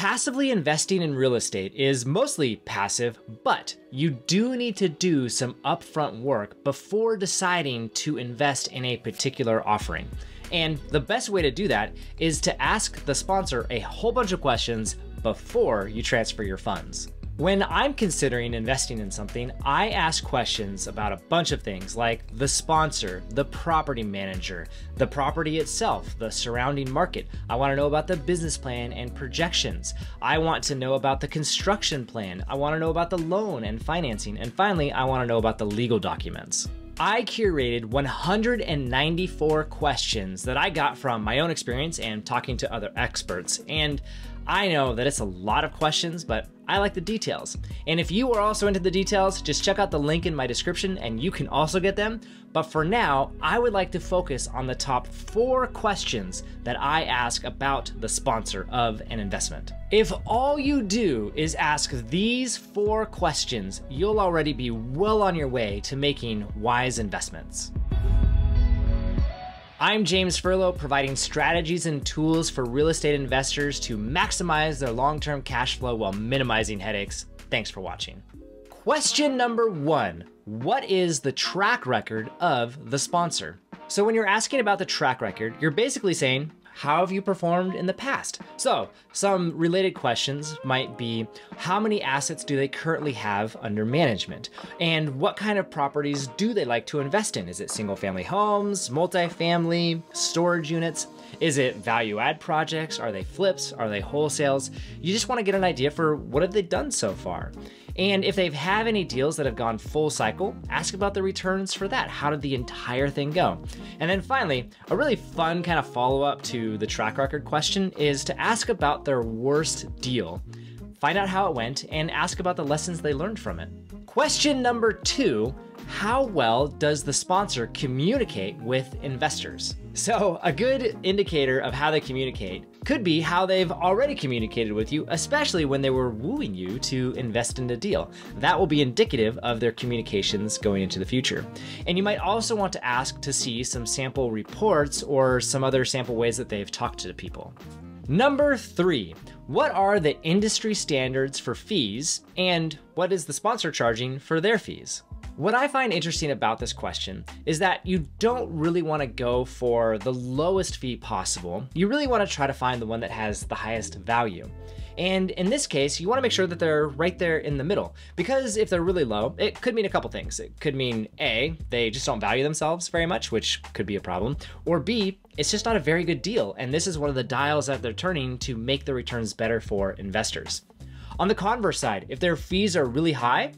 Passively investing in real estate is mostly passive, but you do need to do some upfront work before deciding to invest in a particular offering. And the best way to do that is to ask the sponsor a whole bunch of questions before you transfer your funds. When I'm considering investing in something, I ask questions about a bunch of things like the sponsor, the property manager, the property itself, the surrounding market. I want to know about the business plan and projections. I want to know about the construction plan. I want to know about the loan and financing. And finally, I want to know about the legal documents. I curated 194 questions that I got from my own experience and talking to other experts. And I know that it's a lot of questions, but I like the details. And if you are also into the details, just check out the link in my description and you can also get them. But for now, I would like to focus on the top 4 questions that I ask about the sponsor of an investment. If all you do is ask these 4 questions, you'll already be well on your way to making wise investments. I'm James Furlo, providing strategies and tools for real estate investors to maximize their long-term cash flow while minimizing headaches. Thanks for watching. Question number 1, what is the track record of the sponsor? So when you're asking about the track record, you're basically saying, how have you performed in the past? So some related questions might be, how many assets do they currently have under management? And what kind of properties do they like to invest in? Is it single family homes, multifamily, storage units? Is it value add projects? Are they flips? Are they wholesales? You just want to get an idea for what have they done so far. And if they have any deals that have gone full cycle, ask about the returns for that. How did the entire thing go? And then finally, a really fun kind of follow-up to the track record question is to ask about their worst deal. Find out how it went and ask about the lessons they learned from it. Question number 2, how well does the sponsor communicate with investors? So a good indicator of how they communicate could be how they've already communicated with you, especially when they were wooing you to invest in a deal. That will be indicative of their communications going into the future. And you might also want to ask to see some sample reports or some other sample ways that they've talked to people. Number 3, what are the industry standards for fees and what is the sponsor charging for their fees? What I find interesting about this question is that you don't really want to go for the lowest fee possible. You really want to try to find the one that has the highest value. And in this case, you want to make sure that they're right there in the middle, because if they're really low, it could mean a couple things. It could mean A, they just don't value themselves very much, which could be a problem, or B, it's just not a very good deal. And this is one of the dials that they're turning to make the returns better for investors. On the converse side, if their fees are really high,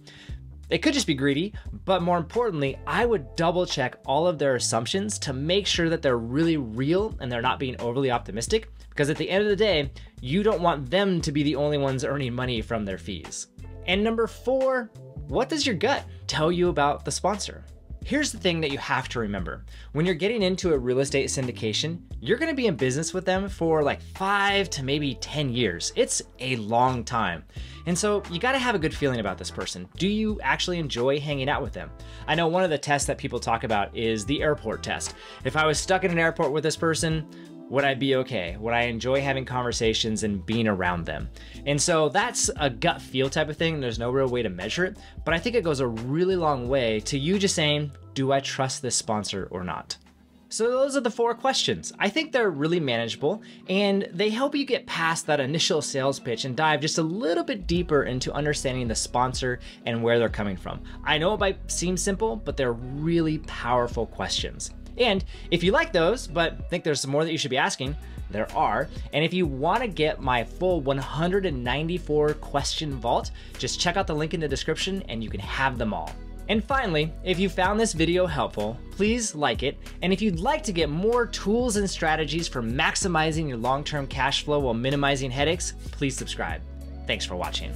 they could just be greedy, but more importantly, I would double check all of their assumptions to make sure that they're really real and they're not being overly optimistic, because at the end of the day, you don't want them to be the only ones earning money from their fees. And number 4, what does your gut tell you about the sponsor? Here's the thing that you have to remember. When you're getting into a real estate syndication, you're going to be in business with them for like 5 to maybe 10 years. It's a long time. And so you got to have a good feeling about this person. Do you actually enjoy hanging out with them? I know one of the tests that people talk about is the airport test. If I was stuck in an airport with this person, would I be okay? Would I enjoy having conversations and being around them? And so that's a gut feel type of thing. There's no real way to measure it, but I think it goes a really long way to you just saying, do I trust this sponsor or not? So those are the 4 questions. I think they're really manageable and they help you get past that initial sales pitch and dive just a little bit deeper into understanding the sponsor and where they're coming from. I know it might seem simple, but they're really powerful questions. And if you like those, but think there's some more that you should be asking, there are. And if you want to get my full 194 question vault, just check out the link in the description and you can have them all. And finally, if you found this video helpful, please like it. And if you'd like to get more tools and strategies for maximizing your long-term cash flow while minimizing headaches, please subscribe. Thanks for watching.